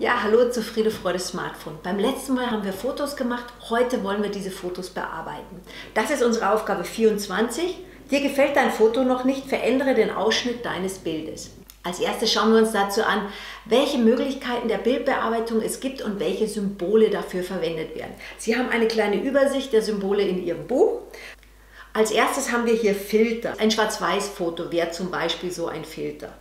Ja, hallo zu Friede, Freude, Smartphone. Beim letzten Mal haben wir Fotos gemacht, heute wollen wir diese Fotos bearbeiten. Das ist unsere Aufgabe 24. Dir gefällt dein Foto noch nicht, verändere den Ausschnitt deines Bildes. Als erstes schauen wir uns dazu an, welche Möglichkeiten der Bildbearbeitung es gibt und welche Symbole dafür verwendet werden. Sie haben eine kleine Übersicht der Symbole in Ihrem Buch. Als erstes haben wir hier Filter. Ein Schwarz-Weiß-Foto wäre zum Beispiel so ein Filter.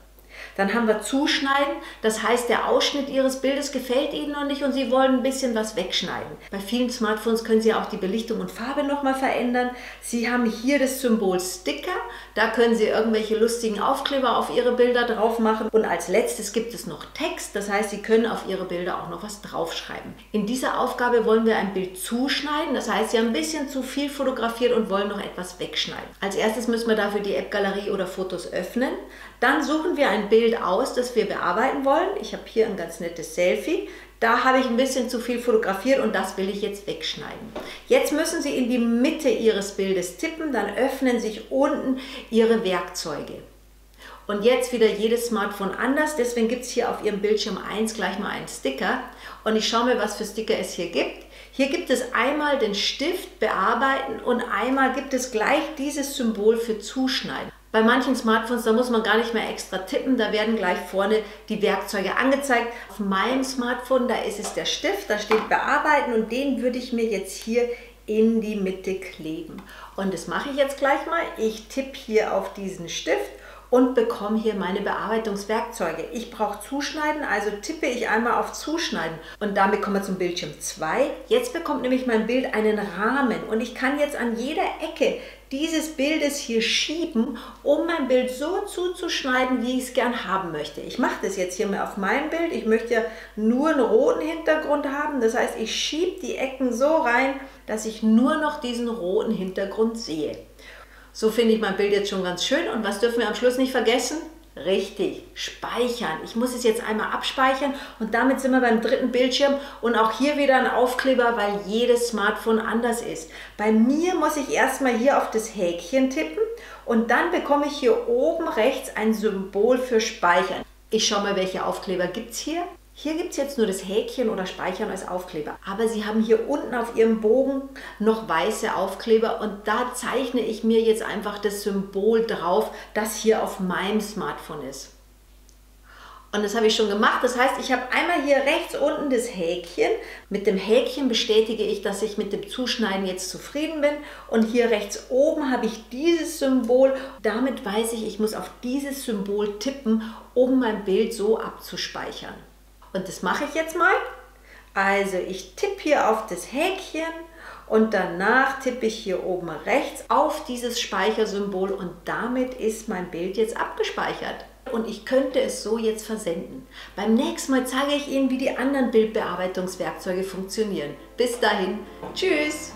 Dann haben wir Zuschneiden, das heißt, der Ausschnitt Ihres Bildes gefällt Ihnen noch nicht und Sie wollen ein bisschen was wegschneiden. Bei vielen Smartphones können Sie auch die Belichtung und Farbe nochmal verändern. Sie haben hier das Symbol Sticker, da können Sie irgendwelche lustigen Aufkleber auf Ihre Bilder drauf machen. Und als letztes gibt es noch Text, das heißt, Sie können auf Ihre Bilder auch noch was draufschreiben. In dieser Aufgabe wollen wir ein Bild zuschneiden, das heißt, Sie haben ein bisschen zu viel fotografiert und wollen noch etwas wegschneiden. Als erstes müssen wir dafür die App-Galerie oder Fotos öffnen. Dann suchen wir ein Bild aus, das wir bearbeiten wollen. Ich habe hier ein ganz nettes Selfie. Da habe ich ein bisschen zu viel fotografiert und das will ich jetzt wegschneiden. Jetzt müssen Sie in die Mitte Ihres Bildes tippen, dann öffnen sich unten Ihre Werkzeuge. Und jetzt wieder jedes Smartphone anders, deswegen gibt es hier auf Ihrem Bildschirm 1 gleich mal einen Sticker. Und ich schaue mir, was für Sticker es hier gibt. Hier gibt es einmal den Stift bearbeiten und einmal gibt es gleich dieses Symbol für Zuschneiden. Bei manchen Smartphones, da muss man gar nicht mehr extra tippen, da werden gleich vorne die Werkzeuge angezeigt. Auf meinem Smartphone, da ist es der Stift, da steht Bearbeiten und den würde ich mir jetzt hier in die Mitte kleben. Und das mache ich jetzt gleich mal. Ich tippe hier auf diesen Stift und bekomme hier meine Bearbeitungswerkzeuge. Ich brauche Zuschneiden, also tippe ich einmal auf Zuschneiden und damit kommen wir zum Bildschirm 2. Jetzt bekommt nämlich mein Bild einen Rahmen und ich kann jetzt an jeder Ecke dieses Bildes hier schieben, um mein Bild so zuzuschneiden, wie ich es gern haben möchte. Ich mache das jetzt hier mal auf meinem Bild. Ich möchte ja nur einen roten Hintergrund haben. Das heißt, ich schiebe die Ecken so rein, dass ich nur noch diesen roten Hintergrund sehe. So finde ich mein Bild jetzt schon ganz schön. Und was dürfen wir am Schluss nicht vergessen? Richtig, speichern. Ich muss es jetzt einmal abspeichern und damit sind wir beim dritten Bildschirm und auch hier wieder ein Aufkleber, weil jedes Smartphone anders ist. Bei mir muss ich erstmal hier auf das Häkchen tippen und dann bekomme ich hier oben rechts ein Symbol für Speichern. Ich schaue mal, welche Aufkleber gibt es hier. Hier gibt es jetzt nur das Häkchen oder Speichern als Aufkleber. Aber Sie haben hier unten auf Ihrem Bogen noch weiße Aufkleber und da zeichne ich mir jetzt einfach das Symbol drauf, das hier auf meinem Smartphone ist. Und das habe ich schon gemacht. Das heißt, ich habe einmal hier rechts unten das Häkchen. Mit dem Häkchen bestätige ich, dass ich mit dem Zuschneiden jetzt zufrieden bin. Und hier rechts oben habe ich dieses Symbol. Damit weiß ich, ich muss auf dieses Symbol tippen, um mein Bild so abzuspeichern. Und das mache ich jetzt mal. Also ich tippe hier auf das Häkchen und danach tippe ich hier oben rechts auf dieses Speichersymbol und damit ist mein Bild jetzt abgespeichert. Und ich könnte es so jetzt versenden. Beim nächsten Mal zeige ich Ihnen, wie die anderen Bildbearbeitungswerkzeuge funktionieren. Bis dahin, tschüss!